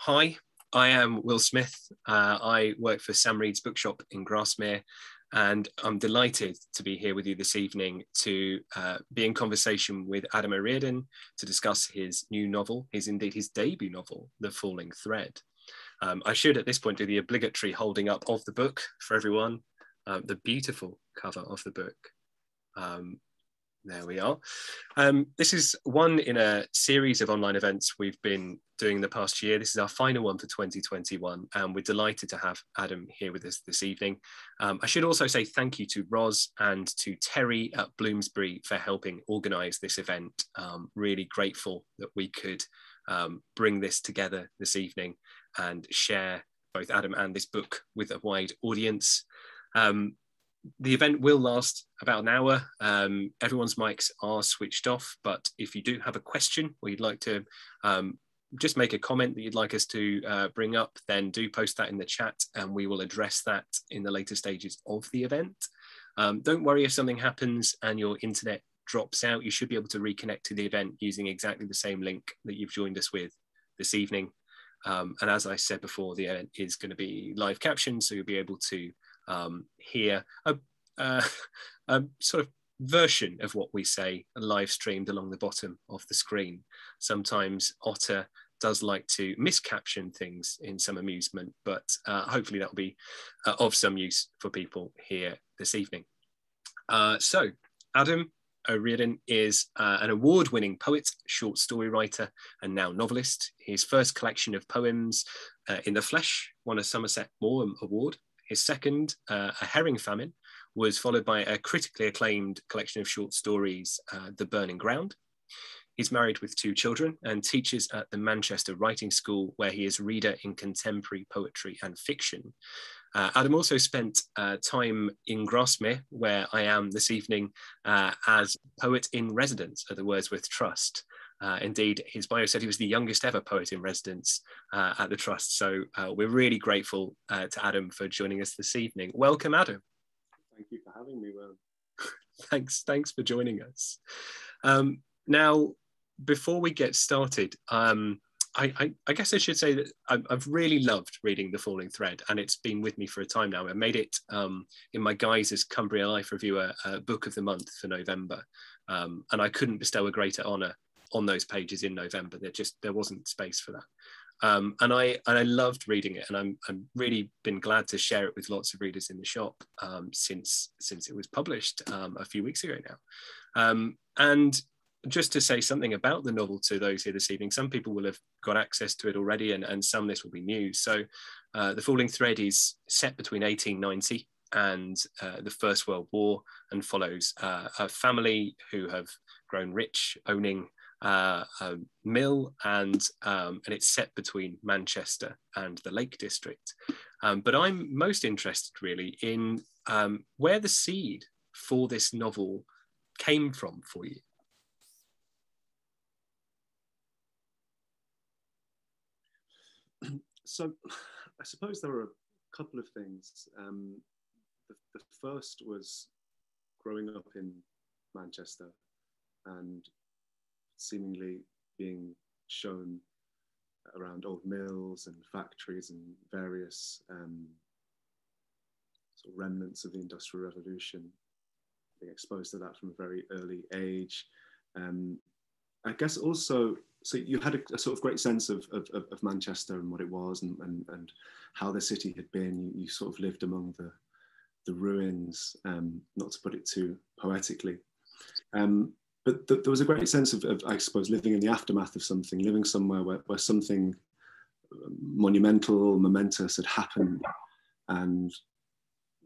Hi, I am Will Smith. I work for Sam Reed's bookshop in Grasmere, and I'm delighted to be here with you this evening to be in conversation with Adam O'Riordan to discuss his new novel, indeed his debut novel, The Falling Thread. I should at this point do the obligatory holding up of the book for everyone, the beautiful cover of the book. There we are. This is one in a series of online events we've been doing the past year. This is our final one for 2021, and we're delighted to have Adam here with us this evening. I should also say thank you to Roz and to Terry at Bloomsbury for helping organise this event. Really grateful that we could bring this together this evening and share both Adam and this book with a wide audience. The event will last about an hour. Everyone's mics are switched off, but if you do have a question or you'd like to just make a comment that you'd like us to bring up, then do post that in the chat and we will address that in the later stages of the event. Don't worry if something happens and your internet drops out. You should be able to reconnect to the event using exactly the same link that you've joined us with this evening. And as I said before, the event is going to be live captioned, so you'll be able to hear a sort of version of what we say live streamed along the bottom of the screen. Sometimes Otter does like to miscaption things in some amusement, but hopefully that'll be of some use for people here this evening. So Adam O'Riordan is an award-winning poet, short story writer, and now novelist. His first collection of poems, In the Flesh, won a Somerset Maugham Award. His second, A Herring Famine, was followed by a critically acclaimed collection of short stories, The Burning Ground. He's married with two children and teaches at the Manchester Writing School, where he is reader in contemporary poetry and fiction. Adam also spent time in Grasmere, where I am this evening, as poet in residence at the Wordsworth Trust. Indeed, his bio said he was the youngest ever poet in residence at the Trust. So we're really grateful to Adam for joining us this evening. Welcome, Adam. Thank you for having me, Will. Thanks for joining us. Now, before we get started, I guess I should say that I've really loved reading The Falling Thread, and it's been with me for a time now. I made it, in my guise as Cumbria Life reviewer, Book of the Month for November, and I couldn't bestow a greater honour on those pages in November. There wasn't space for that. And I loved reading it, and I'm really been glad to share it with lots of readers in the shop since it was published a few weeks ago now. And just to say something about the novel to those here this evening, some people will have got access to it already, and some this will be new. So The Falling Thread is set between 1890 and the First World War, and follows a family who have grown rich, owning a mill, and it's set between Manchester and the Lake District. But I'm most interested really in where the seed for this novel came from for you. So I suppose there were a couple of things. The first was growing up in Manchester and seemingly being shown around old mills and factories and various sort of remnants of the Industrial Revolution, being exposed to that from a very early age. I guess also, so you had a sort of great sense of Manchester and what it was and how the city had been. You sort of lived among the ruins, not to put it too poetically. But there was a great sense of, I suppose, living in the aftermath of something, living somewhere where something monumental, momentous had happened, and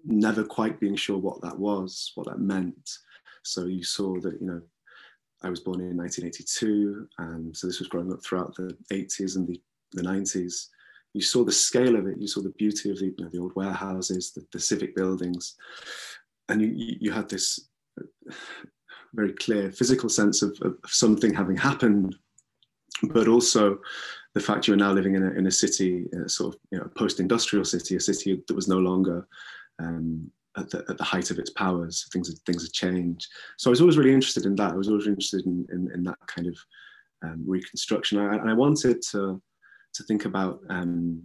never quite being sure what that was, what that meant. So you saw that, you know, I was born in 1982, and so this was growing up throughout the 80s and the 90s. You saw the scale of it, you saw the beauty of the old warehouses, the civic buildings, and you had this very clear physical sense of something having happened, but also the fact you are now living in a city, sort of, you know, post-industrial city, a city that was no longer at the height of its powers. Things had changed. So I was always really interested in that. I was always interested in that kind of reconstruction. And I wanted to to think about that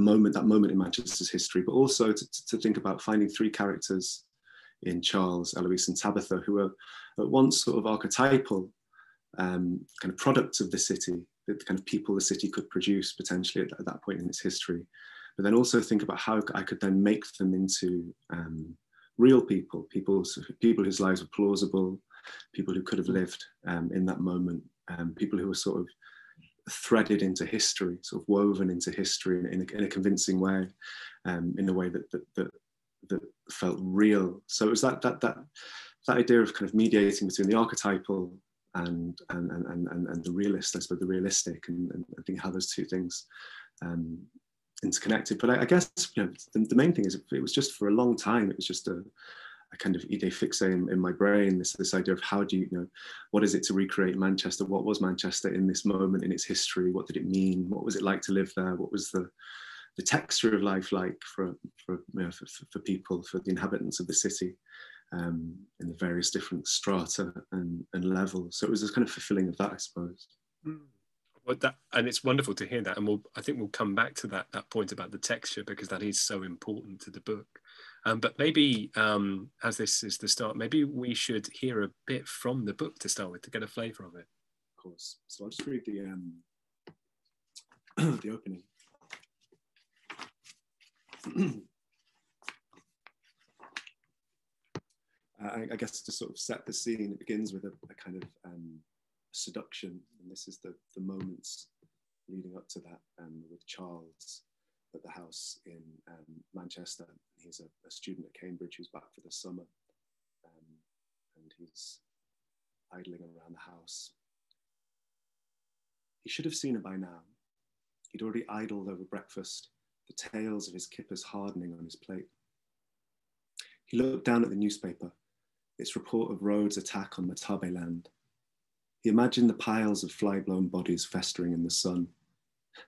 moment in Manchester's history, but also to think about finding three characters in Charles, Eloise and Tabitha, who are at once sort of archetypal kind of products of the city, the kind of people the city could produce potentially at that point in its history. But then also think about how I could then make them into real people, people whose lives were plausible, people who could have lived in that moment, people who were sort of threaded into history, sort of woven into history in a convincing way, in a way that felt real. So it was that idea of kind of mediating between the archetypal and the realist, I suppose, the realistic, and I think how those two things interconnected. But I guess, you know, the main thing is it was just for a long time, it was just a kind of idée fixe in my brain, this idea of how do you, what is it to recreate Manchester? What was Manchester in this moment in its history? What did it mean? What was it like to live there? What was the texture of life like for people, for the inhabitants of the city, in the various different strata and levels? So it was this kind of fulfilling of that, I suppose. Mm. Well, and it's wonderful to hear that, and I think we'll come back to that point about the texture, because that is so important to the book. But maybe, as this is the start, maybe we should hear a bit from the book to start with, to get a flavour of it. Of course. So I'll just read the opening. I guess to sort of set the scene, it begins with a kind of seduction, and this is the moments leading up to that, with Charles at the house in Manchester. He's a student at Cambridge who's back for the summer, and he's idling around the house. He should have seen her by now. He'd already idled over breakfast, the tails of his kippers hardening on his plate. He looked down at the newspaper, its report of Rhodes' attack on Matabe land. He imagined the piles of fly-blown bodies festering in the sun,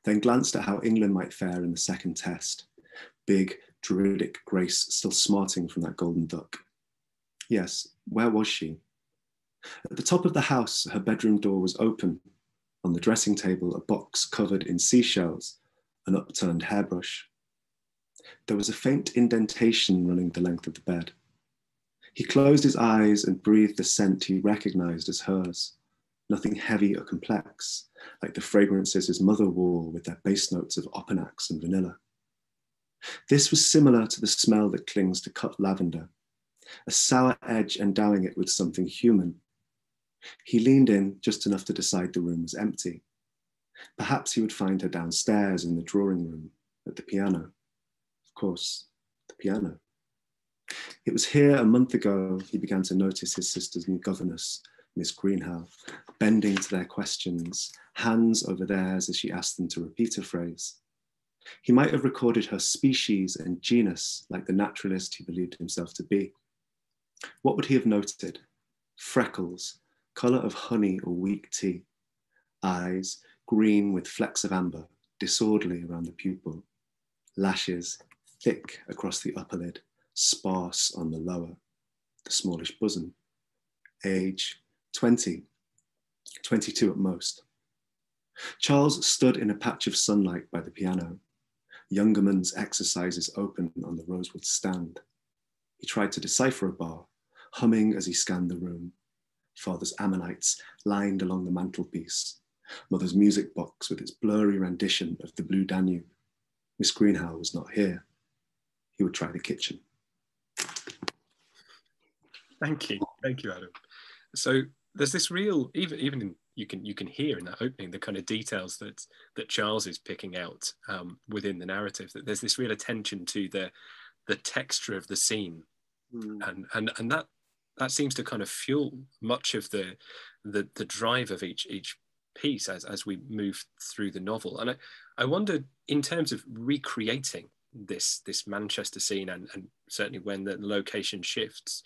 then glanced at how England might fare in the second test. Big, Druidic Grace still smarting from that golden duck. Yes, where was she? At the top of the house, her bedroom door was open. On the dressing table, a box covered in seashells, an upturned hairbrush. There was a faint indentation running the length of the bed. He closed his eyes and breathed the scent he recognized as hers. Nothing heavy or complex, like the fragrances his mother wore with their base notes of opanax and vanilla. This was similar to the smell that clings to cut lavender, a sour edge endowing it with something human. He leaned in just enough to decide the room was empty. Perhaps he would find her downstairs in the drawing room, at the piano. Of course, the piano. It was here a month ago he began to notice his sister's new governess, Miss Greenhow, bending to their questions, hands over theirs as she asked them to repeat a phrase. He might have recorded her species and genus like the naturalist he believed himself to be. What would he have noted? Freckles, colour of honey or weak tea. Eyes, green with flecks of amber, disorderly around the pupil. Lashes, thick across the upper lid, sparse on the lower, the smallish bosom. Age, 20, 22 at most. Charles stood in a patch of sunlight by the piano. Youngerman's Exercises open on the rosewood stand. He tried to decipher a bar, humming as he scanned the room. Father's Ammonites lined along the mantelpiece. Mother's music box with its blurry rendition of the Blue Danube. Miss Greenhow was not here. He would try the kitchen. Thank you. Thank you, Adam. So there's this real, even in, you can hear in that opening the kind of details that Charles is picking out within the narrative, that there's this real attention to the texture of the scene. Mm. And that seems to kind of fuel much of the drive of each piece as we move through the novel. And I wondered, in terms of recreating this Manchester scene, and certainly when the location shifts,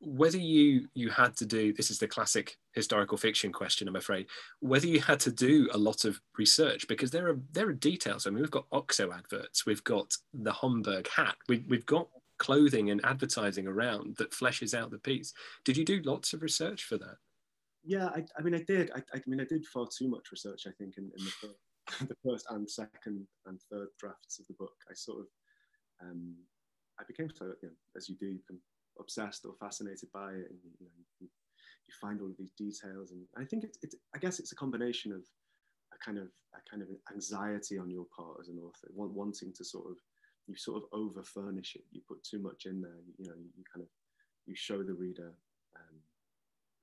whether you had to do, this is the classic historical fiction question, I'm afraid, whether you had to do a lot of research, because there are details. I mean, we've got OXO adverts, we've got the Homburg hat, we've got clothing and advertising around that fleshes out the piece. Did you do lots of research for that? Yeah, I mean, I did far too much research, I think, in the book. the first and second and third drafts of the book, I sort of, I became, so, you know, as you do, you become obsessed or fascinated by it, and you know, you find all of these details. And I think it's I guess it's a combination of a kind of anxiety on your part as an author, wanting to sort of, you sort of over furnish it, you put too much in there, you know, you kind of, you show the reader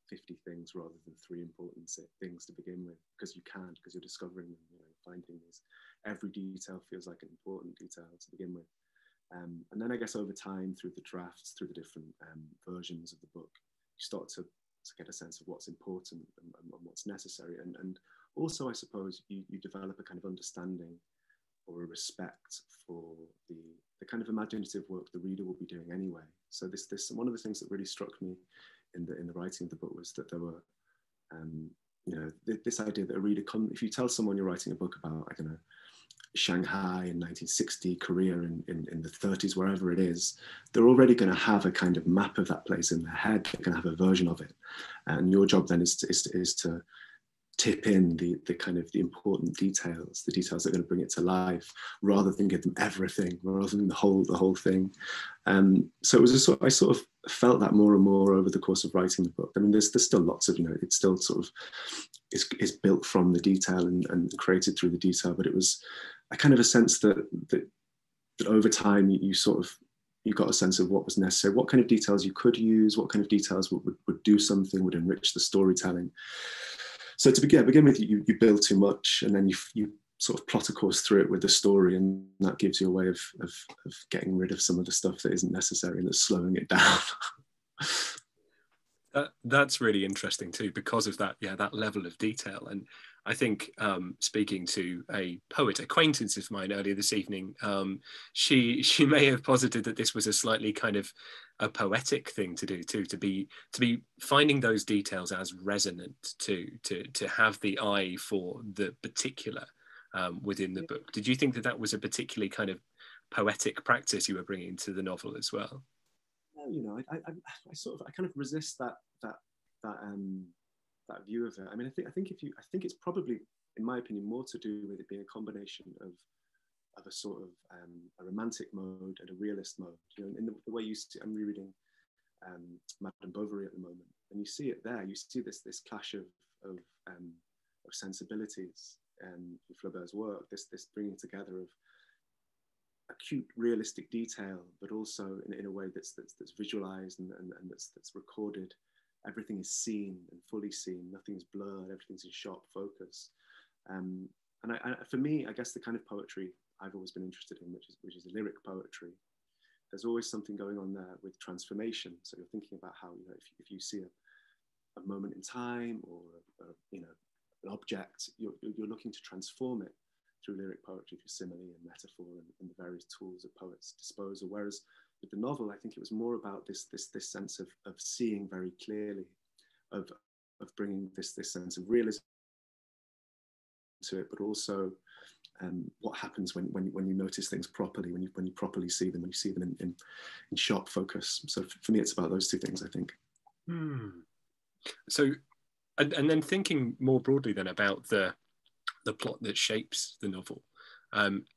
50 things rather than 3 important things to begin with, because you can't, because you're discovering them, you know, finding these, every detail feels like an important detail to begin with. And then I guess over time, through the drafts, through the different versions of the book, you start to get a sense of what's important and what's necessary. And also, I suppose, you develop a kind of understanding or a respect for the kind of imaginative work the reader will be doing anyway. So this one of the things that really struck me in the writing of the book was that there were, you know, this idea that a reader if you tell someone you're writing a book about, I don't know, Shanghai in 1960, Korea in the 30s, wherever it is, they're already going to have a kind of map of that place in their head. They're going to have a version of it, and your job then is to tip in the kind of the important details, the details that are going to bring it to life, rather than give them everything, rather than the whole thing. So it was I sort of felt that more and more over the course of writing the book. I mean, there's still lots of, you know, it's still sort of is built from the detail and created through the detail, but it was a kind of a sense that over time you sort of, you got a sense of what was necessary, what kind of details you could use, what kind of details would do something, would enrich the storytelling. So to begin with, you build too much, and then you sort of plot a course through it with the story, and that gives you a way of getting rid of some of the stuff that isn't necessary and that's slowing it down. That's really interesting too, because of that, yeah, that level of detail. And I think speaking to a poet acquaintance of mine earlier this evening, she may have posited that this was a slightly kind of a poetic thing to do too, to be finding those details as resonant, to have the eye for the particular within the book. Did you think that was a particularly kind of poetic practice you were bringing to the novel as well? You know, I kind of resist that view of it. I mean, I think it's probably, in my opinion, more to do with it being a combination of a sort of a romantic mode and a realist mode. You know, in the way you see, I'm rereading Madame Bovary at the moment, and you see it there. You see this clash of sensibilities in Flaubert's work. This bringing together of acute realistic detail, but also in a way that's visualized and that's recorded. Everything is seen and fully seen. Nothing is blurred. Everything's in sharp focus. And for me, I guess the kind of poetry I've always been interested in, which is lyric poetry, there's always something going on there with transformation. So you're thinking about how, you know, if you see a moment in time or you know, an object, you're looking to transform it through lyric poetry, through simile and metaphor and the various tools of poets' disposal. Whereas with the novel, I think it was more about this sense of seeing very clearly, of bringing this sense of realism to it, but also what happens when you notice things properly, when you properly see them, when you see them in sharp focus. So for me, it's about those two things, I think. So, and then thinking more broadly then about the plot that shapes the novel,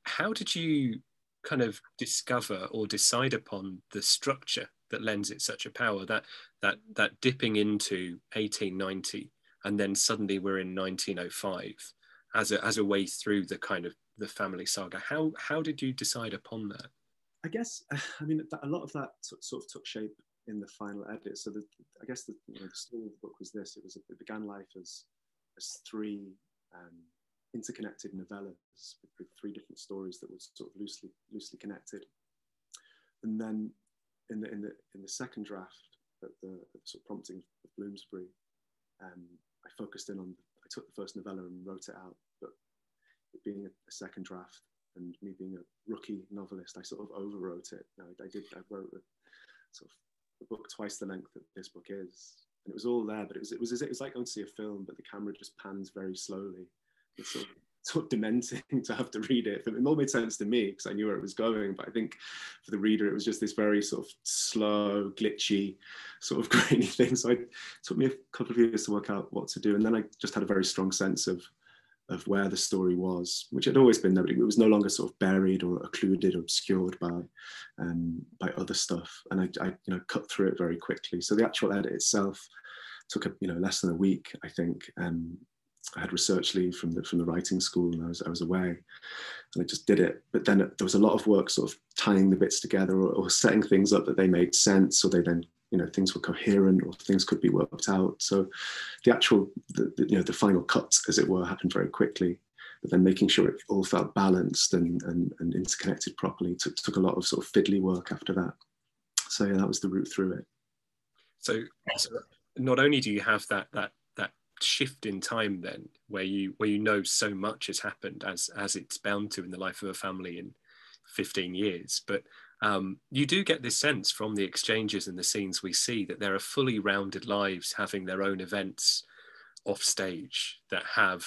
how did you kind of discover or decide upon the structure that lends it such a power, that dipping into 1890 and then suddenly we're in 1905 as a way through the kind of the family saga? How did you decide upon that? I guess, I mean, a lot of that sort of took shape in the final edit. So I guess you know, the story of the book was this. It began life as 3 interconnected novellas with 3 different stories that were sort of loosely connected, and then in the second draft, at the sort of prompting of Bloomsbury, I focused in on. I took the first novella and wrote it out, but it being a second draft and me being a rookie novelist, I sort of overwrote it. I wrote a book twice the length that this book is, and it was all there. But it was like going to see a film, but the camera just pans very slowly. It's sort of dementing to have to read it. It all made sense to me because I knew where it was going, but I think for the reader, it was just this very sort of slow, glitchy, sort of grainy thing. So it took me a couple of years to work out what to do. And then I just had a very strong sense of of where the story was, which had always been there, but it was no longer sort of buried or occluded or obscured by other stuff. And I you know, cut through it very quickly. So the actual edit itself took less than a week, I think. I had research leave from the writing school, and I was away, and I just did it. But then there was a lot of work sort of tying the bits together, or setting things up that they made sense, or they then, things were coherent, or things could be worked out. So the actual, the final cut, as it were, happened very quickly. But then making sure it all felt balanced and interconnected properly took a lot of sort of fiddly work after that. So yeah, that was the route through it. So not only do you have that shift in time then, where you know so much has happened, as it's bound to in the life of a family in 15 years, but you do get this sense from the exchanges and the scenes we see that there are fully rounded lives having their own events off stage that have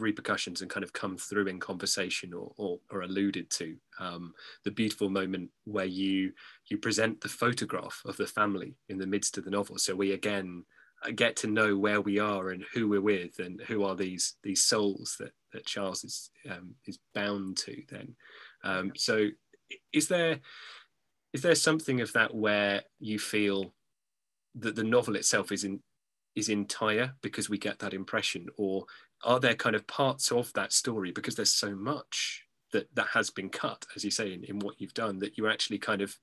repercussions and kind of come through in conversation or alluded to. The beautiful moment where you present the photograph of the family in the midst of the novel, so we again get to know where we are and who we're with and who are these souls that Charles is bound to then. So is there something of that where you feel that the novel itself is entire because we get that impression, or are there kind of parts of that story, because there's so much that has been cut, as you say, in what you've done, that you actually kind of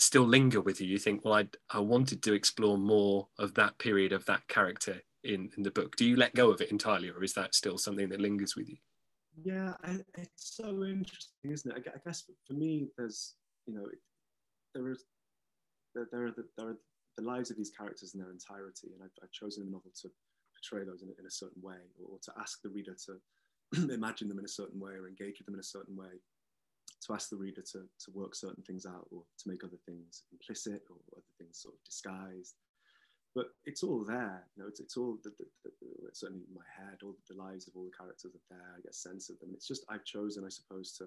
still linger with you think, well, I wanted to explore more of that period of that character in the book. Do you let go of it entirely, or is that still something that lingers with you? Yeah, it's so interesting, isn't it? I guess for me, there are the lives of these characters in their entirety, and I've chosen the novel to portray those in a certain way, or to ask the reader to imagine them in a certain way, or engage with them in a certain way, to ask the reader to work certain things out, or to make other things implicit, or other things sort of disguised. But it's all there, it's all, certainly in my head, all the lives of all the characters are there, I get a sense of them. It's just, I've chosen, I suppose,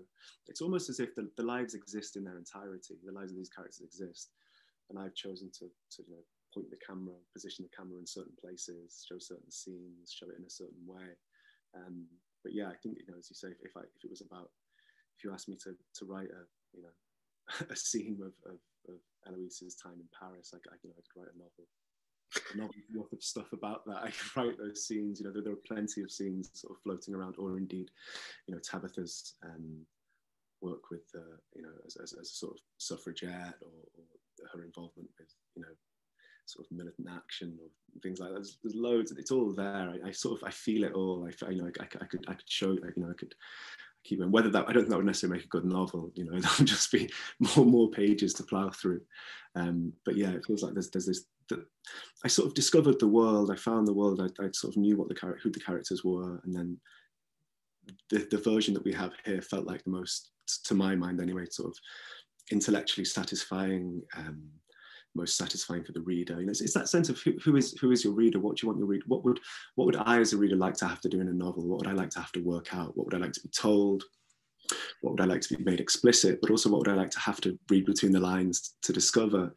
it's almost as if the lives exist in their entirety, the lives of these characters exist, and I've chosen to point the camera, position the camera in certain places, show certain scenes, show it in a certain way. But yeah, I think, as you say, if it was about, if you asked me to write a scene of Eloise's time in Paris, I could write a novel. Not a lot of stuff about that. I could write those scenes. There are plenty of scenes sort of floating around, or indeed, Tabitha's work with as a sort of suffragette, or her involvement with sort of militant action or things like that. There's loads. It's all there. I feel it all. I could show. I could keep going. Whether that, I don't think that would necessarily make a good novel. That would just be more pages to plough through. But yeah, it feels like there's this. That I sort of discovered the world. I found the world. I sort of knew who the characters were, and then the version that we have here felt like the most, to my mind anyway, sort of intellectually satisfying, most satisfying for the reader. It's that sense of who is your reader? What do you want your reader? What would I as a reader like to have to do in a novel? What would I like to have to work out? What would I like to be told? What would I like to be made explicit, but also what would I like to have to read between the lines to discover?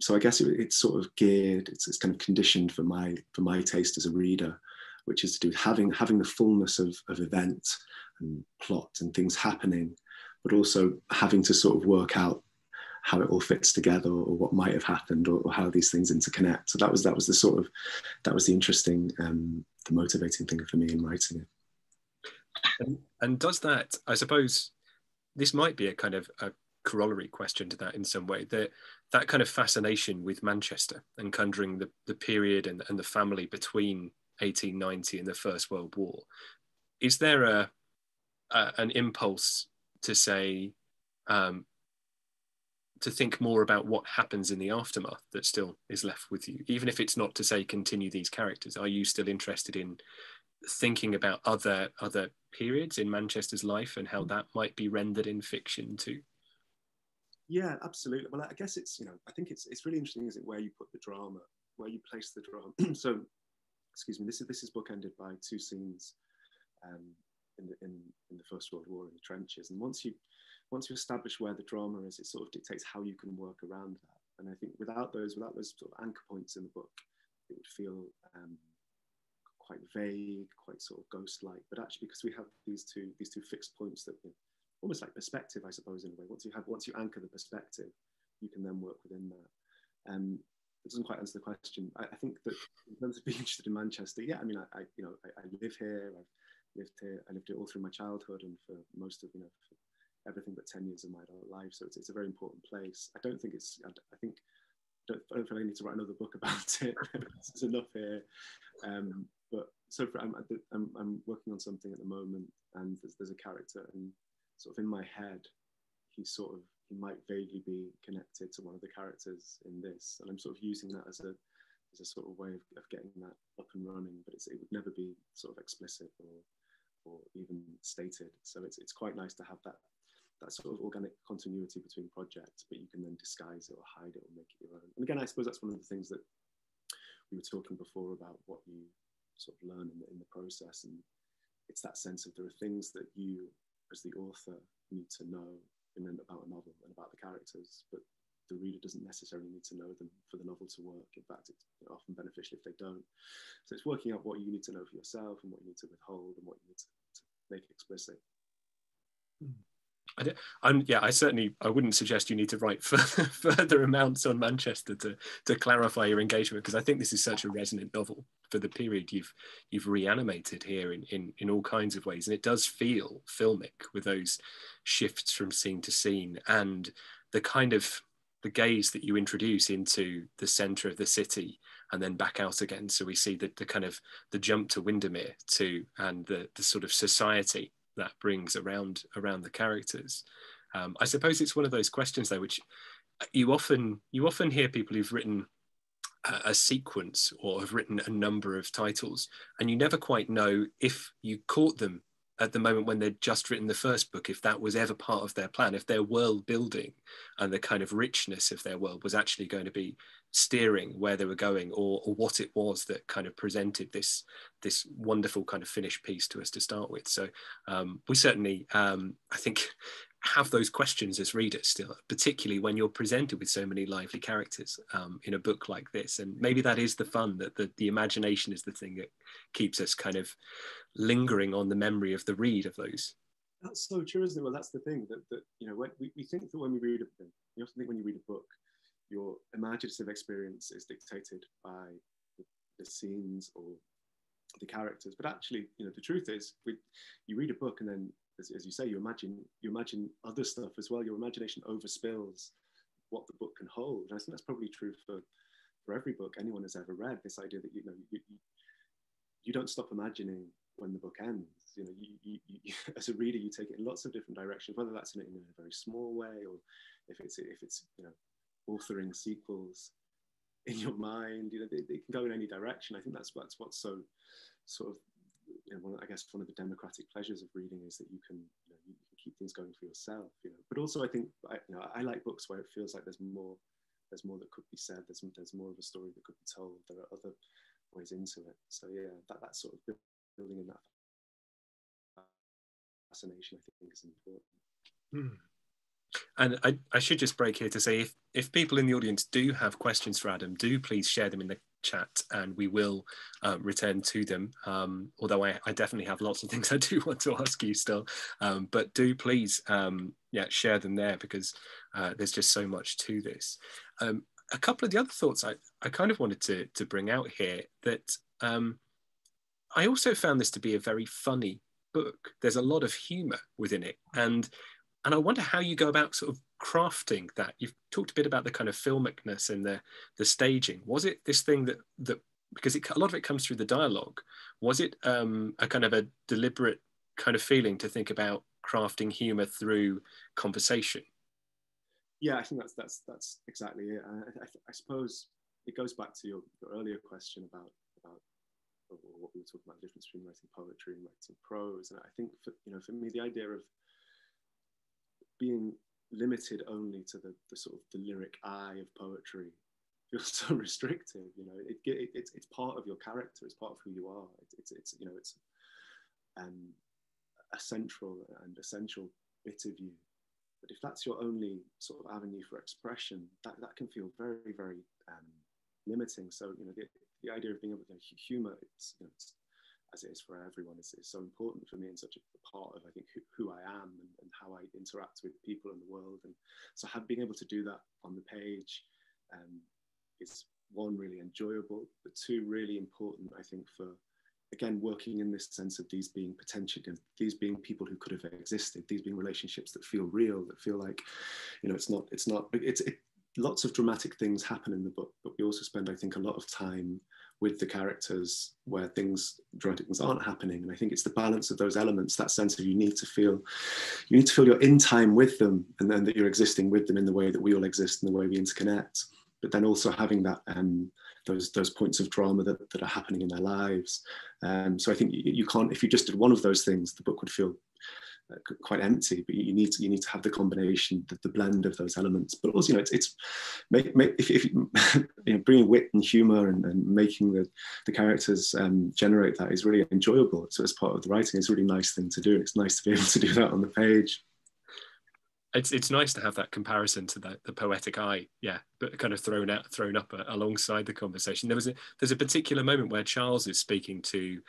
So I guess it's sort of geared, it's kind of conditioned for my taste as a reader, which is to do with having the fullness of event and plot and things happening, but also having to sort of work out how it all fits together, or what might have happened, or how these things interconnect. So that was the sort of, that was the interesting, the motivating thing for me in writing it. And does that, I suppose, this might be a kind of a corollary question to that in some way, that kind of fascination with Manchester and conjuring the period and the family between 1890 and the First World War, is there an impulse to say, to think more about what happens in the aftermath that still is left with you, even if it's not to say continue these characters? Are you still interested in thinking about other periods in Manchester's life and how that might be rendered in fiction too? Yeah, absolutely. Well, I guess it's, I think it's really interesting, isn't it, where you put the drama, where you place the drama. So, excuse me, this is bookended by two scenes in the First World War in the trenches. And once you establish where the drama is, it sort of dictates how you can work around that. And I think without those sort of anchor points in the book, it would feel quite vague, quite sort of ghost-like, but actually because we have these two fixed points that we almost like perspective, I suppose, in a way. Once you anchor the perspective, you can then work within that. It doesn't quite answer the question. I think that in terms of being interested in Manchester, yeah, I mean, I live here. I've lived here. I lived it all through my childhood and for most of for everything but 10 years of my adult life. So it's a very important place. I don't think it's. I don't feel I need to write another book about it. It's enough here. But so I'm working on something at the moment, and there's a character, and sort of in my head, he might vaguely be connected to one of the characters in this, and I'm sort of using that as a sort of way of getting that up and running. But it would never be sort of explicit or even stated. So it's quite nice to have that sort of organic continuity between projects, but you can then disguise it or hide it or make it your own. And again, I suppose that's one of the things that we were talking before about what you sort of learn in the process. And it's that sense of there are things that you, as the author, need to know and then about a novel and about the characters, but the reader doesn't necessarily need to know them for the novel to work. In fact, it's often beneficial if they don't. So it's working out what you need to know for yourself and what you need to withhold and what you need to make explicit. Mm. I wouldn't suggest you need to write further amounts on Manchester to clarify your engagement, because I think this is such a resonant novel for the period you've reanimated here in all kinds of ways, and it does feel filmic with those shifts from scene to scene and the gaze that you introduce into the centre of the city and then back out again. So we see the kind of the jump to Windermere too, and the sort of society that brings around the characters. I suppose it's one of those questions though, which you often hear people who've written a sequence or have written a number of titles, and you never quite know if you caught them at the moment when they'd just written the first book, if that was ever part of their plan, if their world building and the kind of richness of their world was actually going to be steering where they were going, or what it was that kind of presented this wonderful kind of finished piece to us to start with. So we certainly, I think, have those questions as readers still, particularly when you're presented with so many lively characters in a book like this. And maybe that is the fun, that the imagination is the thing that keeps us kind of lingering on the memory of the read of those. That's so true, isn't it? Well, that's the thing that we think that when we read a book, you often think when you read a book, your imaginative experience is dictated by the scenes or the characters. But actually, the truth is, you read a book and then, as you say, you imagine other stuff as well. Your imagination overspills what the book can hold. And I think that's probably true for every book anyone has ever read. This idea that you don't stop imagining when the book ends. You as a reader, you take it in lots of different directions, whether that's in a very small way or if it's authoring sequels in your mind. They can go in any direction. I think that's what's so sort of, I guess one of the democratic pleasures of reading is that you can keep things going for yourself, But also I think I like books where it feels like there's more that could be said. There's more of a story that could be told. There are other ways into it. So yeah, that sort of building in that fascination, I think, is important. Mm. And I should just break here to say, if people in the audience do have questions for Adam, do please share them in the chat and we will return to them, although I definitely have lots of things I do want to ask you still, but do please share them there, because there's just so much to this. A couple of the other thoughts I kind of wanted to bring out here, that I also found this to be a very funny book. There's a lot of humour within it, and I wonder how you go about sort of crafting that. You've talked a bit about the kind of filmicness and the staging. Was it this thing that because a lot of it comes through the dialogue, was it a kind of a deliberate kind of feeling to think about crafting humour through conversation? Yeah, I think that's exactly it. I suppose it goes back to your earlier question about or what we were talking about, the difference between writing poetry and writing prose. And I think for me, the idea of being limited only to the sort of the lyric eye of poetry feels so restrictive. It's part of your character, it's part of who you are. It's a central and essential bit of you. But if that's your only sort of avenue for expression, that can feel very, very limiting. So the idea of being able to humour, it's as it is for everyone, is so important for me and such a part of, I think, who I am and how I interact with people in the world. And so being able to do that on the page is, one, really enjoyable, but two, really important, I think, for, again, working in this sense of these being potential, these being people who could have existed, these being relationships that feel real, that feel like, you know, lots of dramatic things happen in the book, but we also spend, I think, a lot of time with the characters where dramatic things aren't happening. And I think it's the balance of those elements, that sense of you need to feel you're in time with them, and then that you're existing with them in the way that we all exist and the way we interconnect. But then also having that those points of drama that are happening in their lives. So I think you can't, if you just did one of those things, the book would feel quite empty. But you need to have the combination, the blend of those elements. But also, you know, bringing wit and humour and making the characters generate that is really enjoyable. So as part of the writing, it's a really nice thing to do. It's nice to be able to do that on the page. It's nice to have that comparison to the poetic eye, yeah, but kind of thrown up alongside the conversation. There's a particular moment where Charles is speaking to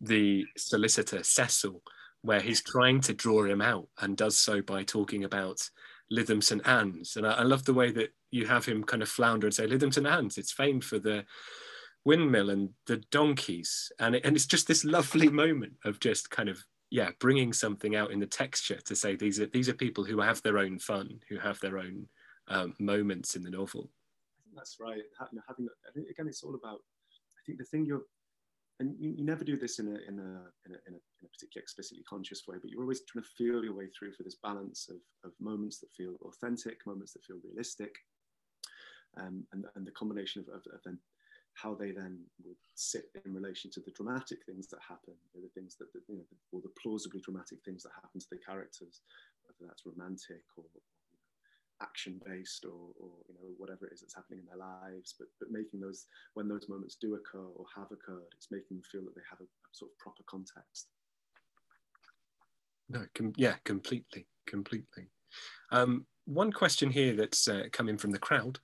the solicitor Cecil, where he's trying to draw him out and does so by talking about Lytham St Anne's, and I love the way that you have him kind of flounder and say, Lytham St Anne's, it's famed for the windmill and the donkeys, and it's just this lovely moment of just kind of, yeah, bringing something out in the texture to say these are people who have their own fun, who have their own moments in the novel. I think that's right. Having that, again, it's all about, I think, the thing you're, and you never do this in a particularly explicitly conscious way, but you're always trying to feel your way through for this balance of moments that feel authentic, moments that feel realistic, and the combination of them, how they then would sit in relation to the dramatic things that happen, the things that, you know, or the plausibly dramatic things that happen to the characters, whether that's romantic or, you know, action-based or you know, whatever it is that's happening in their lives. But making those, when those moments do occur or have occurred, it's making them feel that they have a sort of proper context. No, completely. One question here that's coming from the crowd.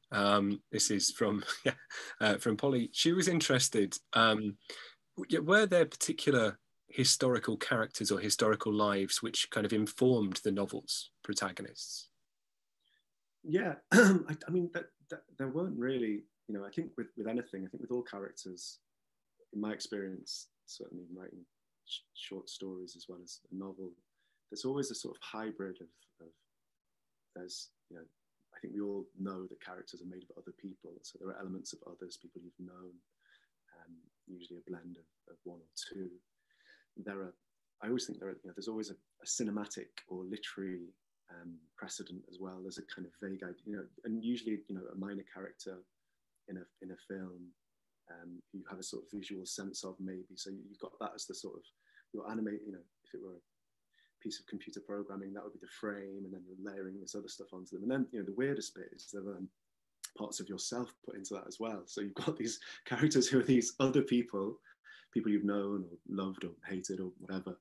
This is from Polly. She was interested, were there particular historical characters or historical lives which kind of informed the novel's protagonists? Yeah, I mean, there weren't really, you know, I think with anything, I think with all characters, in my experience, certainly in writing short stories as well as a novel, there's always a sort of hybrid of there's, you know, I think we all know that characters are made of other people. So there are elements of others, people you've known, usually a blend of one or two. I always think there's always a cinematic or literary precedent as well. There's a kind of vague idea, you know, and usually, you know, a minor character in a film, you have a sort of visual sense of maybe. So you've got that as the sort of, your animate, you know, if it were piece of computer programming, that would be the frame, and then you're layering this other stuff onto them, and then, you know, the weirdest bit is there are parts of yourself put into that as well. So you've got these characters who are these other people you've known or loved or hated or whatever,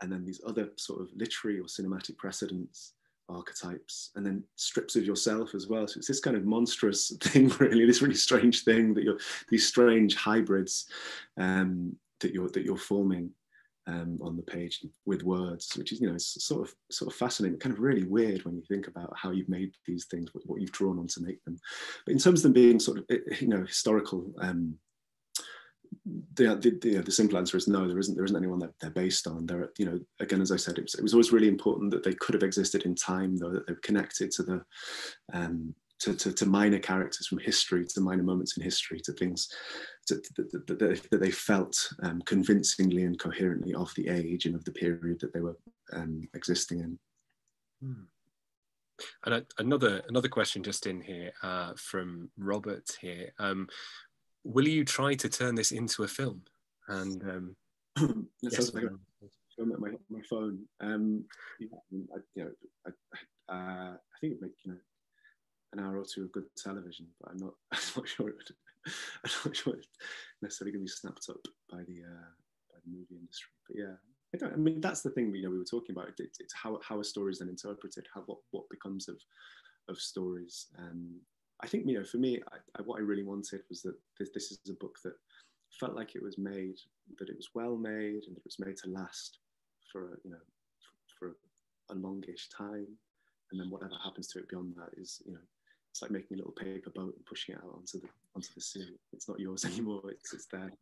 and then these other sort of literary or cinematic precedents, archetypes, and then strips of yourself as well. So it's this kind of monstrous thing, really, this really strange thing that you're, these strange hybrids that you're forming on the page with words, which is, you know, it's sort of fascinating, kind of really weird when you think about how you've made these things, what you've drawn on to make them. But in terms of them being sort of, you know, historical, the simple answer is no, there isn't anyone that they're based on. There are, you know, again, as I said, it was always really important that they could have existed in time, though, that they're connected to the to minor characters from history, to minor moments in history, to things that they felt convincingly and coherently of the age and of the period that they were existing in. And another question just in here from Robert here. Will you try to turn this into a film? And film at my phone. I think it would make, you know, an hour or two of good television, but I'm not sure it would, I'm not sure it's necessarily going to be snapped up by the movie industry. But yeah, I mean that's the thing, you know, we were talking about. It's how a story is then interpreted, what becomes of stories. I think, you know, for me, what I really wanted was that this is a book that felt like it was made, that it was well made, and that it was made to last for, you know, for a longish time. And then whatever happens to it beyond that is, you know, it's like making a little paper boat and pushing it out onto the sea. It's not yours anymore. It's there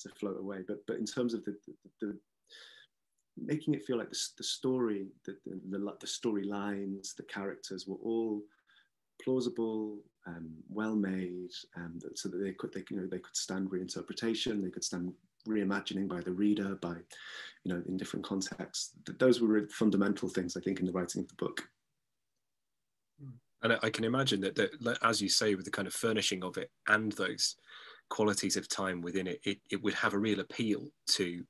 to float away. But in terms of the making it feel like the story, the story lines, the characters were all plausible, well made, so that they could stand reinterpretation, they could stand reimagining by the reader, by, you know, in different contexts. Those were really fundamental things, I think, in the writing of the book. And I can imagine that, as you say, with the kind of furnishing of it and those qualities of time within it, it would have a real appeal to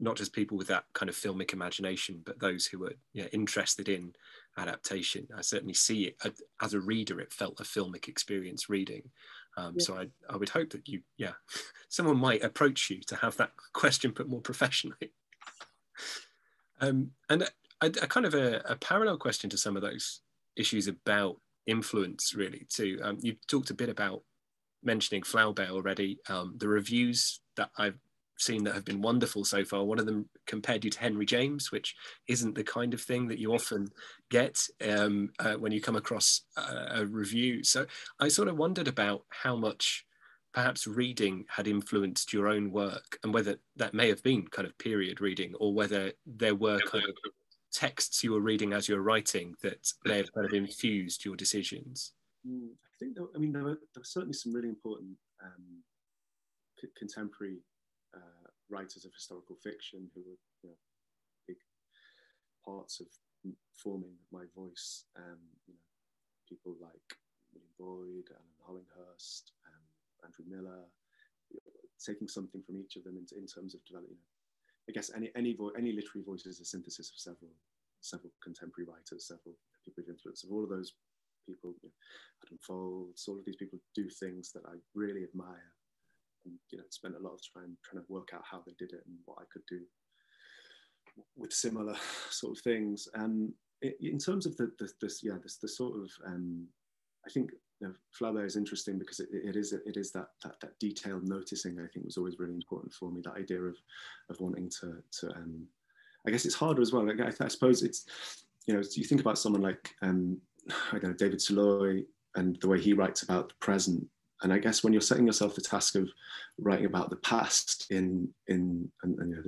not just people with that kind of filmic imagination, but those who were, you know, interested in adaptation. I certainly see it as a reader, it felt a filmic experience reading. Yes. So I would hope that you, yeah, someone might approach you to have that question put more professionally. And a kind of a parallel question to some of those issues about influence, really, too. You've talked a bit about mentioning Flaubert already. The reviews that I've seen that have been wonderful so far, one of them compared you to Henry James, which isn't the kind of thing that you often get when you come across a review. So I sort of wondered about how much perhaps reading had influenced your own work, and whether that may have been kind of period reading, or whether there were kind of texts you were reading as you were writing that may have kind of infused your decisions. I think there were certainly some really important contemporary writers of historical fiction who were, you know, big parts of forming my voice. You know, people like William Boyd, Alan Hollinghurst, Andrew Miller, you know, taking something from each of them in terms of developing, you know, I guess any literary voice is a synthesis of several contemporary writers, several people with influence. Of all of those people, you know, Adam Foulds, all of these people do things that I really admire. And, you know, spent a lot of time trying to work out how they did it and what I could do with similar sort of things. And in terms of the sort of, I think, you know, Flaubert is interesting because it is that detailed noticing, I think, was always really important for me. That idea of wanting to I guess it's harder as well. Like, I suppose it's, you know, you think about someone like I don't know, David Tulloy, and the way he writes about the present. And I guess when you're setting yourself the task of writing about the past and you know,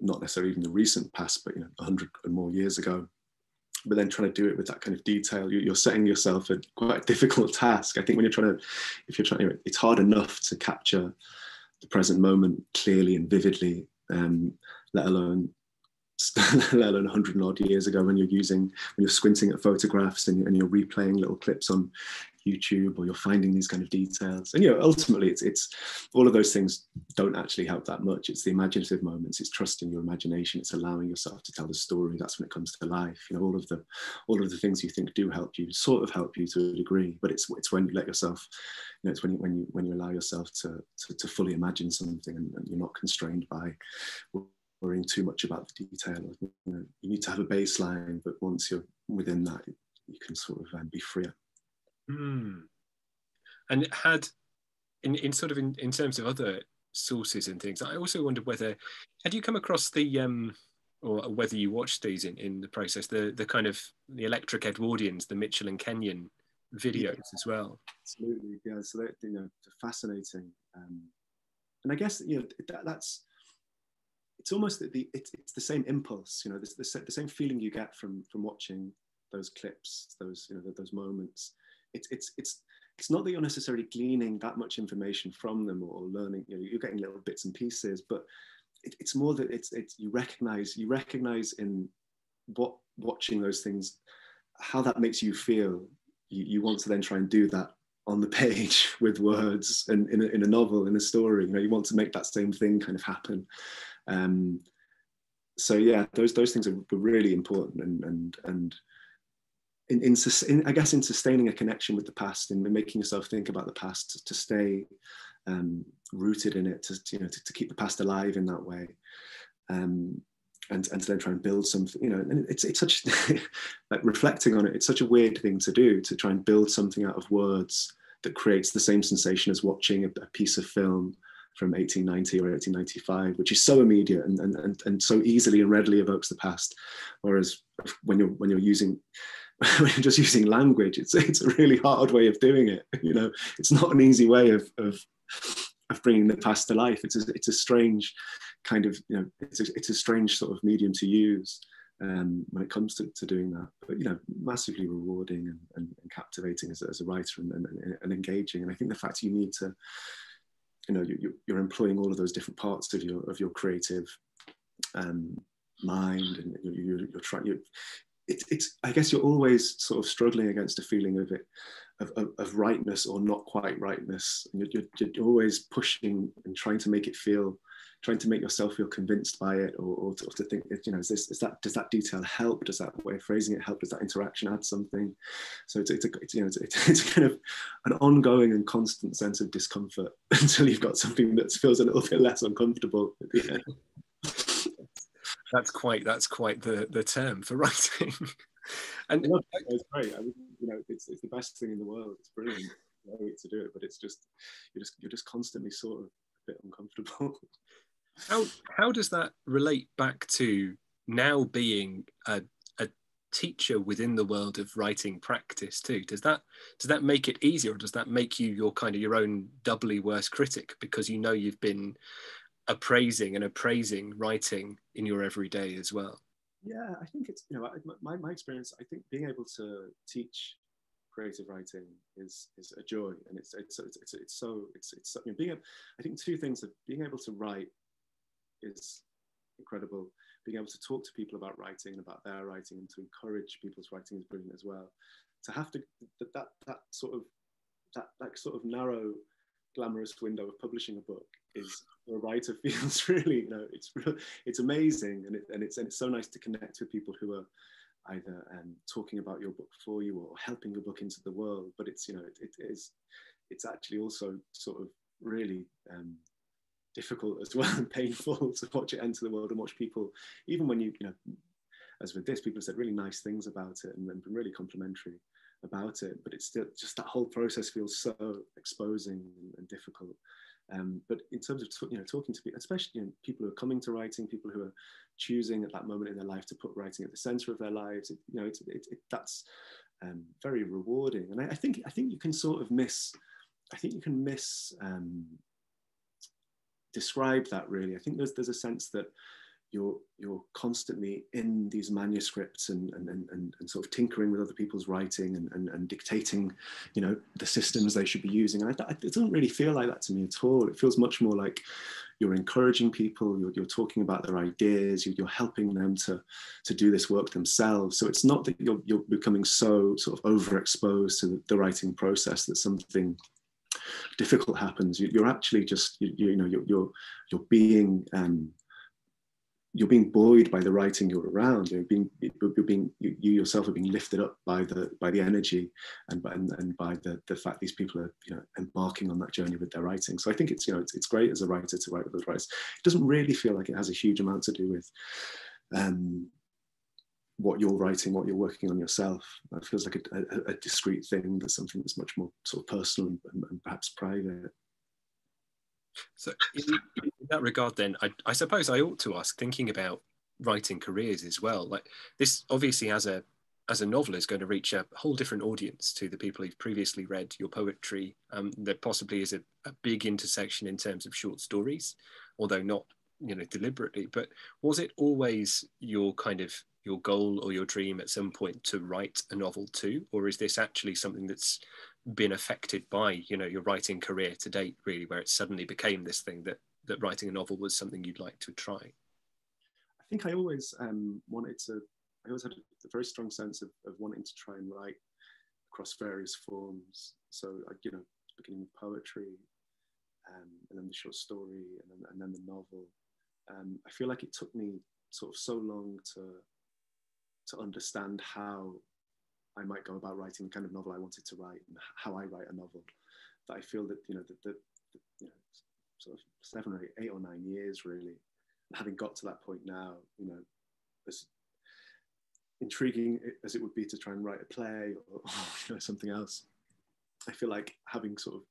not necessarily even the recent past, but, you know, 100 and more years ago, but then trying to do it with that kind of detail, you're setting yourself a quite difficult task. I think when if you're trying, it's hard enough to capture the present moment clearly and vividly, let alone 100 and odd years ago, when you're squinting at photographs and you're replaying little clips on YouTube, or you're finding these kind of details. And, you know, ultimately it's all of those things don't actually help that much. It's the imaginative moments, it's trusting your imagination, it's allowing yourself to tell the story. That's when it comes to life. You know, all of the things you think do help you sort of help you to a degree, but it's when you let yourself, you know, it's when you allow yourself to fully imagine something, and you're not constrained by worrying too much about the detail. You know, you need to have a baseline, but once you're within that, you can sort of be freer. Mm. And had in terms of other sources and things, I also wondered whether had you come across the or whether you watched these in the process, the kind of the Electric Edwardians, the Mitchell and Kenyon videos, yeah, as well. Absolutely, yeah. So they, you know, they're fascinating, and I guess, you know, that's. It's almost it's the same impulse, you know, the same feeling you get from watching those clips, those, you know, those moments. It's not that you're necessarily gleaning that much information from them or learning. You know, you're getting little bits and pieces, but it's more that it's you recognize in what watching those things, how that makes you feel. You want to then try and do that on the page with words and in a novel, in a story. You know, you want to make that same thing kind of happen. So yeah, those things were really important, and I guess in sustaining a connection with the past and making yourself think about the past, to stay rooted in it, to keep the past alive in that way, and to then try and build something, you know. And it's such like reflecting on it, it's such a weird thing to do, to try and build something out of words that creates the same sensation as watching a piece of film. from 1890 or 1895, which is so immediate and so easily and readily evokes the past. Whereas when you're just using language, it's a really hard way of doing it. You know, it's not an easy way of bringing the past to life. It's a strange kind of, you know, it's a strange sort of medium to use when it comes to doing that. But, you know, massively rewarding and captivating as a writer and engaging. And I think the fact you need to, you know, you're employing all of those different parts of your creative mind, and you're trying, I guess you're always sort of struggling against a feeling of rightness or not quite rightness. You're always pushing and trying to make yourself feel convinced by it, or to think, you know, does that detail help? Does that way of phrasing it help? Does that interaction add something? So it's kind of an ongoing and constant sense of discomfort until you've got something that feels a little bit less uncomfortable at the end. That's quite the term for writing. And it's great. I mean, you know, it's the best thing in the world. It's brilliant to do it, but it's just you're just constantly sort of a bit uncomfortable. How does that relate back to now being a teacher within the world of writing practice too? Does that make it easier, or does that make you your own doubly worse critic, because you know you've been appraising writing in your everyday as well? Yeah, I think it's, you know, my experience, I think being able to teach creative writing is a joy, and it's so, you know, I think two things: being able to write is incredible, being able to talk to people about writing and about their writing, and to encourage people's writing is brilliant as well. To have to that sort of narrow, glamorous window of publishing a book is, the writer feels really, you know, it's amazing, and it's so nice to connect with people who are either talking about your book for you or helping your book into the world. But it's, you know, it's actually also sort of really difficult as well, and painful to watch it enter the world and watch people, even when you know, as with this, people have said really nice things about it and been really complimentary about it, but it's still just that whole process feels so exposing and difficult. But in terms of, you know, talking to people, especially, you know, people who are coming to writing, people who are choosing at that moment in their life to put writing at the centre of their lives, you know, that's very rewarding. And I think you can sort of miss, describe that really. I think there's a sense that you're constantly in these manuscripts and sort of tinkering with other people's writing and dictating, you know, the systems they should be using. And it doesn't really feel like that to me at all. It feels much more like you're encouraging people, you're talking about their ideas, you're helping them to do this work themselves. So it's not that you're becoming so sort of overexposed to the writing process that something difficult happens. You're actually just, you're being, you're being buoyed by the writing you're around. You yourself are being lifted up by the energy and by the fact these people are, you know, embarking on that journey with their writing. So I think it's, you know, it's great as a writer to write with other writers. It doesn't really feel like it has a huge amount to do with what you're writing, what you're working on yourself. It feels like a discrete thing. There's something that's much more sort of personal and perhaps private. So in that regard then, I suppose I ought to ask, thinking about writing careers as well, like this obviously as a novel is going to reach a whole different audience to the people who've previously read your poetry. There possibly is a big intersection in terms of short stories, although not, you know, deliberately. But was it always your goal or your dream at some point to write a novel too, or is this actually something that's been affected by, you know, your writing career to date really, where it suddenly became this thing that writing a novel was something you'd like to try? I think I always had a very strong sense of wanting to try and write across various forms. So, you know, beginning with poetry, and then the short story, and then the novel. I feel like it took me sort of so long to understand how I might go about writing the kind of novel I wanted to write, and how I write a novel, that I feel that, you know, you know, sort of 7 or 8 or 9 years really, and having got to that point now, you know, as intriguing as it would be to try and write a play or, you know, something else, I feel like having sort of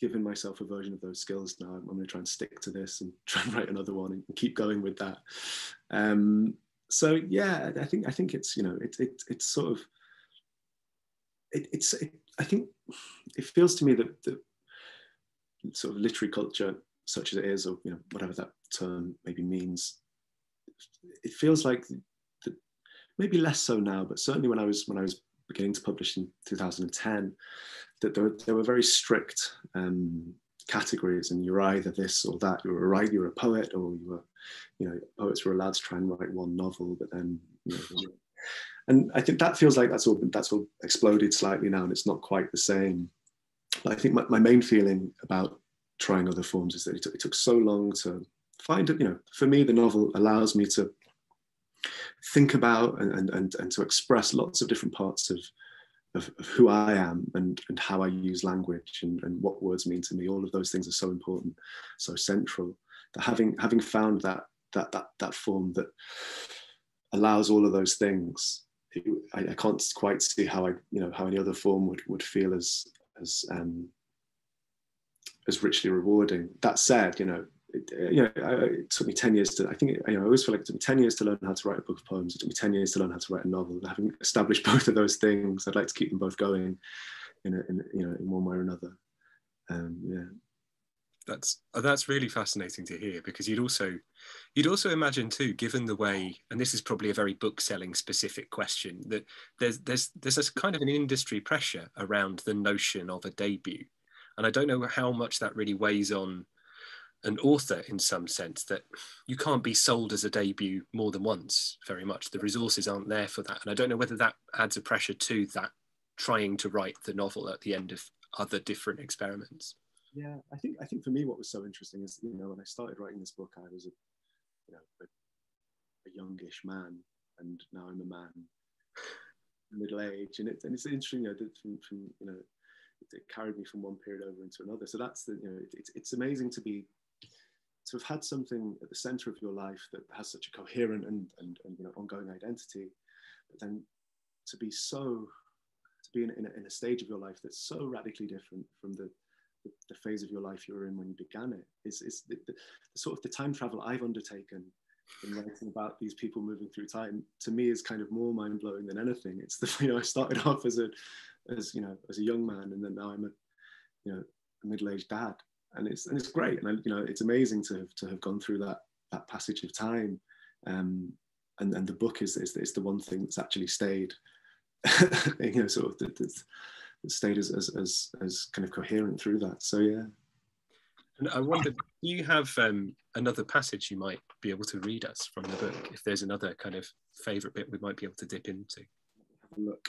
given myself a version of those skills now. I'm going to try and stick to this and try and write another one and keep going with that. So yeah, I think it's, you know, it's sort of, I think it feels to me that the sort of literary culture, such as it is, or, you know, whatever that term maybe means, it feels like the, maybe less so now, but certainly when I was beginning to publish in 2010, that there were very strict categories, and you're either this or that. You're a poet, or you were, you know, poets were allowed to try and write one novel, but then, you know, and I think that feels like that's all exploded slightly now, and it's not quite the same. But I think my main feeling about trying other forms is that it took so long to find it. You know, for me, the novel allows me to think about and to express lots of different parts of who I am and how I use language and what words mean to me. All of those things are so important, so central, that having found that form that allows all of those things, I can't quite see how any other form would feel as richly rewarding. That said, you know, it took me 10 years to, I think, you know, I always feel like it took me 10 years to learn how to write a book of poems. It took me 10 years to learn how to write a novel. Having established both of those things, I'd like to keep them both going in one way or another. Yeah. That's really fascinating to hear, because you'd also imagine too, given the way, and this is probably a very book selling specific question, that there's a kind of an industry pressure around the notion of a debut. And I don't know how much that really weighs on an author in some sense, that you can't be sold as a debut more than once very much. The resources aren't there for that. And I don't know whether that adds a pressure to that, trying to write the novel at the end of other different experiments. Yeah, I think for me what was so interesting is, you know, when I started writing this book, I was a youngish man, and now I'm a man middle age, and it's interesting, you know, from you know, it carried me from one period over into another. So that's the, you know, it's amazing to have had something at the center of your life that has such a coherent and you know, ongoing identity, but then to be in a stage of your life that's so radically different from the phase of your life you were in when you began it, is the sort of the time travel I've undertaken in writing about these people moving through time. To me, is kind of more mind blowing than anything. It's the, you know, I started off as a young man, and then now I'm a middle aged dad, and it's great, and I, you know, it's amazing to have gone through that passage of time, and the book is the one thing that's actually stayed, you know, sort of stayed as kind of coherent through that. So yeah. And I wonder, do you have another passage you might be able to read us from the book, if there's another kind of favourite bit we might be able to dip into? Have a look.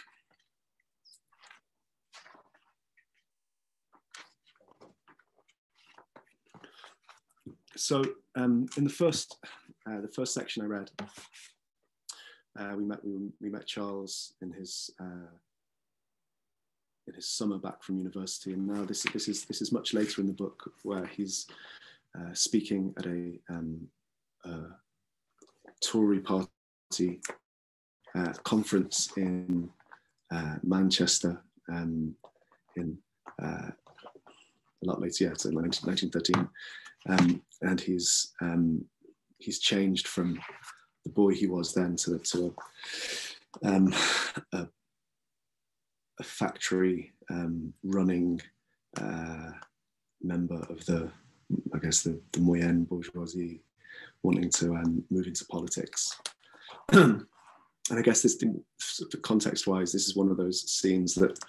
So in the first section I read, we met Charles in his summer back from university, and now this is much later in the book, where he's speaking at a Tory party conference in Manchester a lot later, yeah, so 1913, and he's changed from the boy he was then to a factory running member of the moyenne bourgeoisie, wanting to move into politics. And I guess this, context-wise, this is one of those scenes that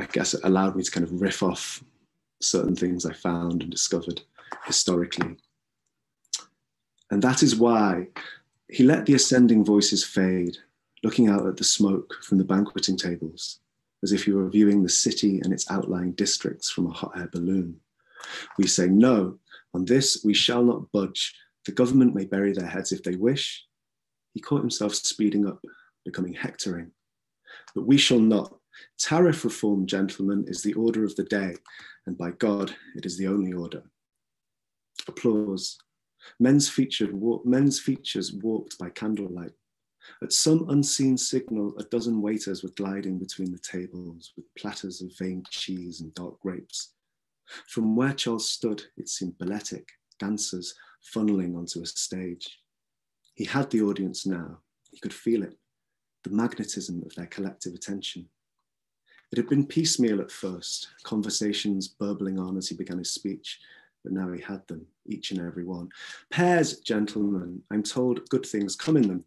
I guess allowed me to kind of riff off certain things I found and discovered historically. And that is why he let the ascending voices fade, looking out at the smoke from the banqueting tables, as if you were viewing the city and its outlying districts from a hot air balloon. We say, no, on this we shall not budge. The government may bury their heads if they wish. He caught himself speeding up, becoming hectoring. But we shall not. Tariff reform, gentlemen, is the order of the day, and by God, it is the only order. Applause. Men's features warped by candlelight. At some unseen signal, a dozen waiters were gliding between the tables with platters of veined cheese and dark grapes. From where Charles stood, it seemed balletic, dancers funneling onto a stage. He had the audience now. He could feel it, the magnetism of their collective attention. It had been piecemeal at first, conversations burbling on as he began his speech, but now he had them, each and every one. "Pears, gentlemen, I'm told good things come in them."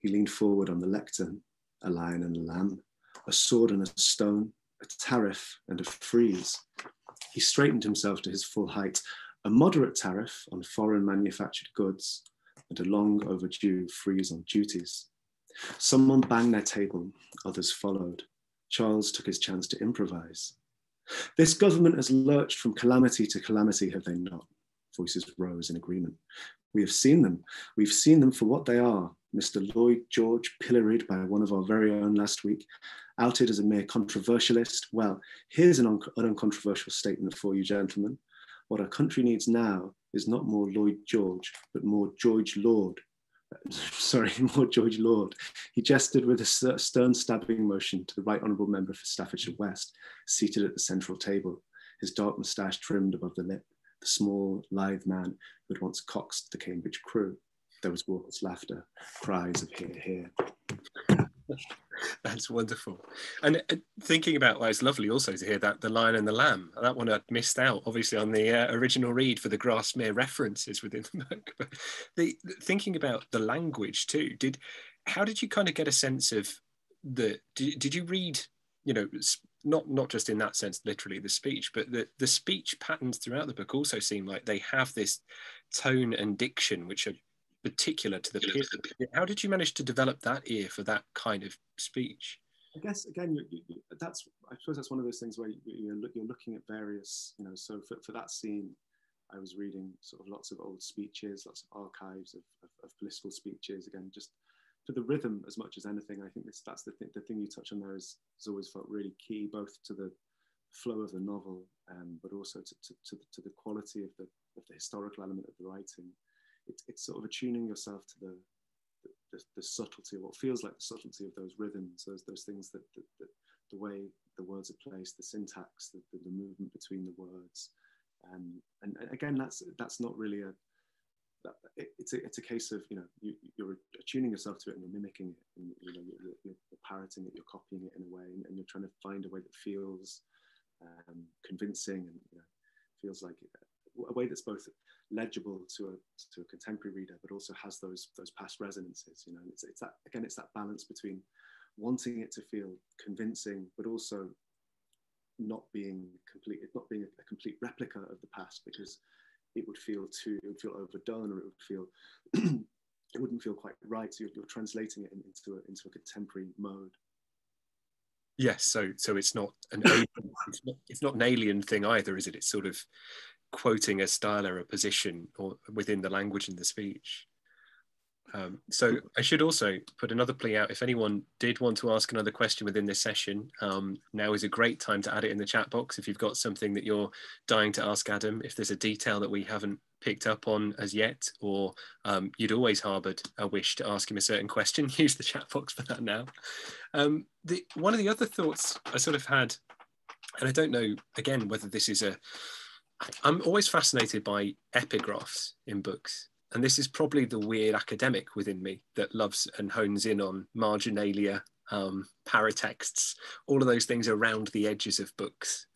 He leaned forward on the lectern, a lion and a lamb, a sword and a stone, a tariff and a frieze. He straightened himself to his full height, a moderate tariff on foreign manufactured goods and a long overdue freeze on duties. Someone banged their table, others followed. Charles took his chance to improvise. "This government has lurched from calamity to calamity, have they not?" Voices rose in agreement. "We have seen them. We've seen them for what they are. Mr. Lloyd George pilloried by one of our very own last week, outed as a mere controversialist. Well, here's an uncontroversial statement for you, gentlemen. What our country needs now is not more Lloyd George, but more George Lord." Sorry, more George Lord. He gestured with a stern stabbing motion to the Right Honourable Member for Staffordshire West, seated at the central table, his dark moustache trimmed above the lip, the small, lithe man who had once coxed the Cambridge crew. There was raucous laughter, cries of "hear, hear." That's wonderful. And thinking about why it's lovely also to hear that, the lion and the lamb, that one I'd missed out, obviously, on the original read for the Grasmere references within the book. But thinking about the language too, how did you kind of get a sense of the, did you read, you know, not just in that sense, literally the speech, but the speech patterns throughout the book also seem like they have this tone and diction, which are particular to the period. How did you manage to develop that ear for that kind of speech? I guess again, I suppose that's one of those things where you're looking at various, you know. So for that scene, I was reading sort of lots of old speeches, lots of archives of political speeches. Again, just for the rhythm as much as anything. I think that's the thing you touch on there has always felt really key, both to the flow of the novel, but also to the quality of the historical element of the writing. It's sort of attuning yourself to the subtlety, what feels like the subtlety of those rhythms, those things that the way the words are placed, the syntax, the movement between the words, and again, that's not really it's a case of, you know, you're attuning yourself to it and you're mimicking it, and, you know, you're parroting it, you're copying it in a way, and you're trying to find a way that feels convincing and, you know, feels like a way that's both legible to a contemporary reader, but also has those past resonances, you know. And it's that, again, it's that balance between wanting it to feel convincing, but also not being a complete replica of the past, because it would feel overdone, or it wouldn't feel quite right. So you're translating it into a contemporary mode. Yes, so it's not an alien, it's not an alien thing either, is it? It's sort of quoting a style or a position or within the language in the speech. So I should also put another plea out. If anyone did want to ask another question within this session, now is a great time to add it in the chat box. If you've got something that you're dying to ask Adam, if there's a detail that we haven't picked up on as yet, or you'd always harboured a wish to ask him a certain question, use the chat box for that now. One of the other thoughts I sort of had, and I don't know, again, whether this is I'm always fascinated by epigraphs in books, and this is probably the weird academic within me that loves and hones in on marginalia, paratexts, all of those things around the edges of books.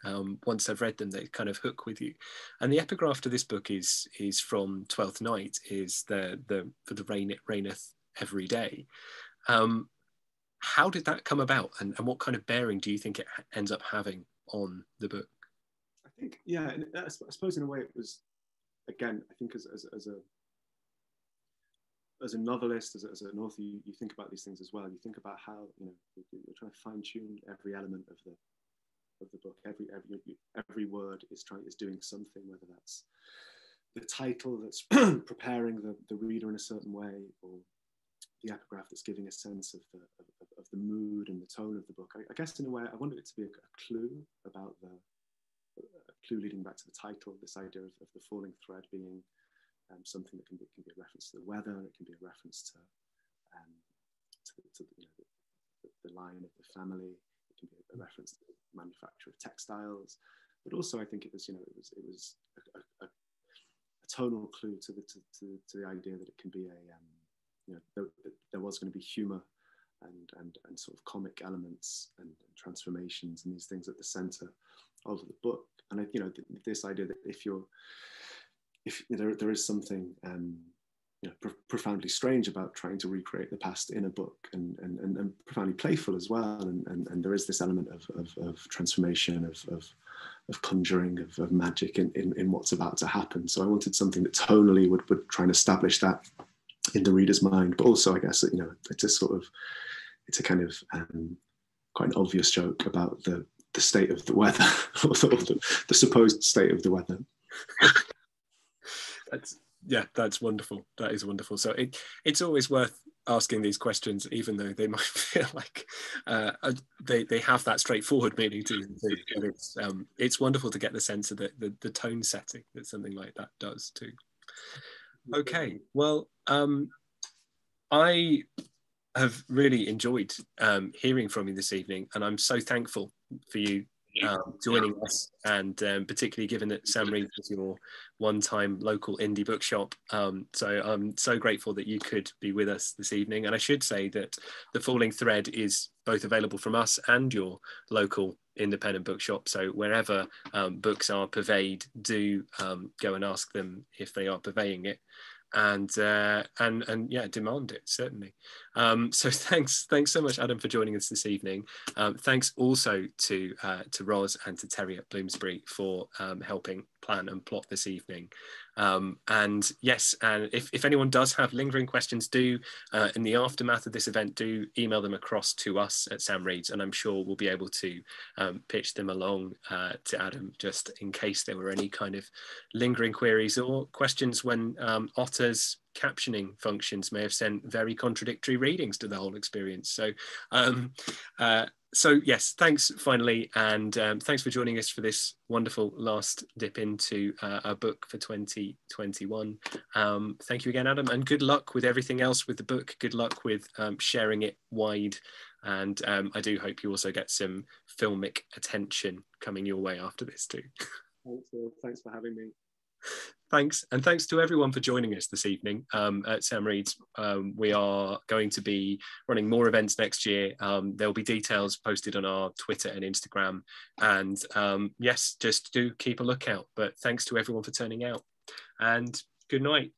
Once I've read them, they kind of hook with you. And the epigraph to this book is from Twelfth Night, is the "For the rain it raineth every day." How did that come about, and what kind of bearing do you think it ends up having on the book? I think, yeah, and I suppose in a way it was, again, I think as a novelist, as an author, you think about these things as well. You think about how, you know, you're trying to fine tune every element of the book. Every word is doing something, whether that's the title that's preparing the reader in a certain way, or the epigraph that's giving a sense of the mood and the tone of the book. I guess in a way, I wanted it to be a clue about a clue leading back to the title, this idea of the falling thread being something that can be a reference to the weather, it can be a reference to the line of the family. It can be a reference to the manufacture of textiles, but also I think it was a tonal clue to the idea that it can be there was going to be humour and sort of comic elements and transformations and these things at the centre of the book. And this idea that if there is something profoundly strange about trying to recreate the past in a book, and profoundly playful as well, and there is this element of transformation, of conjuring, of magic in what's about to happen. So I wanted something that tonally would try and establish that in the reader's mind, but also I guess it's a kind of quite an obvious joke about the state of the weather or the supposed state of the weather. That's wonderful. That is wonderful. So it's always worth asking these questions, even though they might feel like they have that straightforward meaning to them. It's wonderful to get the sense of the tone setting that something like that does too. Okay, well, I have really enjoyed hearing from you this evening, and I'm so thankful for you joining us, and particularly given that Sam Reed was your one-time local indie bookshop. So I'm so grateful that you could be with us this evening. And I should say that The Falling Thread is both available from us and your local independent bookshop. So wherever books are purveyed, do go and ask them if they are purveying it, and demand it, certainly. So thanks so much, Adam, for joining us this evening. Thanks also to Roz and to Terry at Bloomsbury for helping plan and plot this evening. And yes, and if anyone does have lingering questions, do in the aftermath of this event, do email them across to us at Sam Reed's, and I'm sure we'll be able to pitch them along to Adam, just in case there were any kind of lingering queries or questions when Otter's captioning functions may have sent very contradictory readings to the whole experience. So so yes, thanks finally, and thanks for joining us for this wonderful last dip into our book for 2021. Thank you again, Adam, and good luck with everything else with the book. Good luck with sharing it wide, and I do hope you also get some filmic attention coming your way after this too. Thanks, Will. Thanks for having me. Thanks, and thanks to everyone for joining us this evening at Sam Reed's. We are going to be running more events next year. There'll be details posted on our Twitter and Instagram, and yes, just do keep a lookout. But thanks to everyone for turning out, and good night.